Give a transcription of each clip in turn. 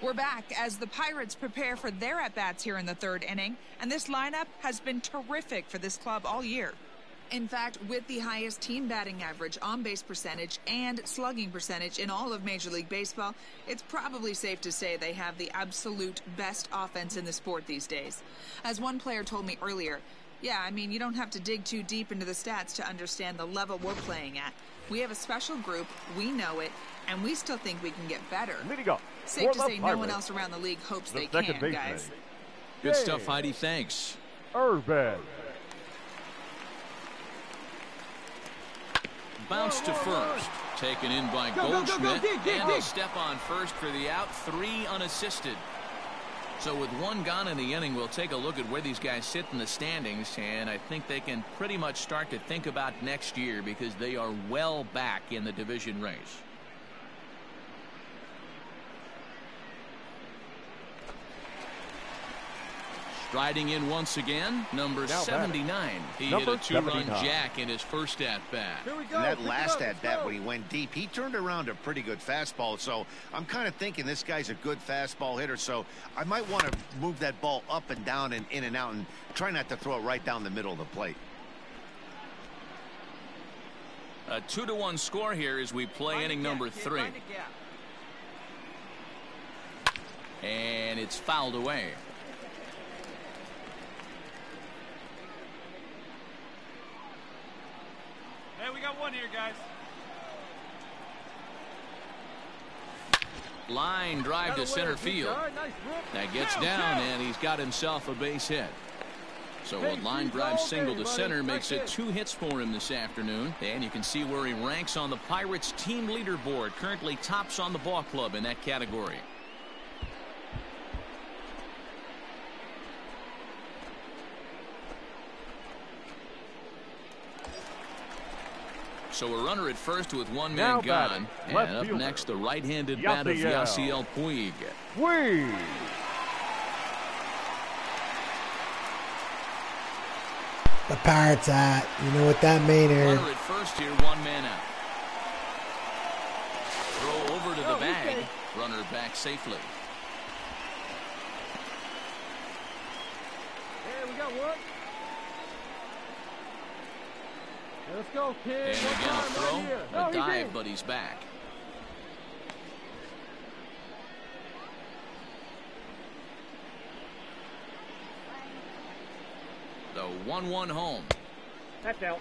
We're back as the Pirates prepare for their at-bats here in the third inning, and this lineup has been terrific for this club all year. In fact, with the highest team batting average, on-base percentage, and slugging percentage in all of Major League Baseball, it's probably safe to say they have the absolute best offense in the sport these days. As one player told me earlier, yeah, I mean, you don't have to dig too deep into the stats to understand the level we're playing at. We have a special group, we know it, and we still think we can get better. Safe to say no one else around the league hopes they can, guys. Good stuff, Heidi. Thanks. Irvin. Bounce to first. Taken in by Goldschmidt. And a step on first for the out. Three unassisted. So with one gone in the inning, we'll take a look at where these guys sit in the standings, and I think they can pretty much start to think about next year because they are well back in the division race. Striding in once again, number 79. He hit a two-run jack in his first at-bat. That last at-bat when he went deep, he turned around a pretty good fastball. So I'm kind of thinking this guy's a good fastball hitter. So I might want to move that ball up and down and in and out and try not to throw it right down the middle of the plate. A 2-1 score here as we play inning number 3. And it's fouled away. Hey, we got one here, guys. Line drive to center field. That gets down, and he's got himself a base hit. So a line drive single to center makes it 2 hits for him this afternoon. And you can see where he ranks on the Pirates team leaderboard. Currently tops on the ball club in that category. So a runner at first with one man gone. And up next, the right-handed bat of Yasiel Puig. The Pirates at. You know what that means here. Runner at first here, one man out. Throw over to the bag. Runner back safely. Hey, we got one. Let's go, kid. And again, a throw, a dive, but he's back. The 1-1 home. That's out.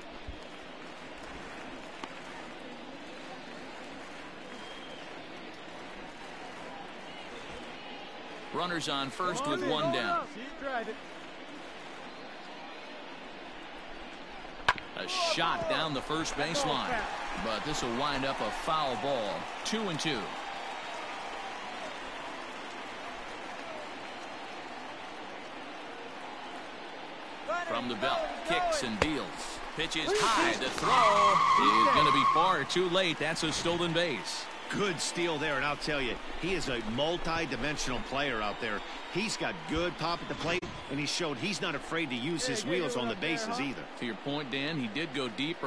Runners on first with one down. A shot down the first baseline, but this will wind up a foul ball. 2-2. From the belt, kicks and deals. Pitch is high. The throw is going to be far too late. That's a stolen base. Good steal there, and I'll tell you, he is a multi-dimensional player out there. He's got good pop at the plate, and he showed he's not afraid to use his wheels on the bases either. To your point, Dan, he did go deeper.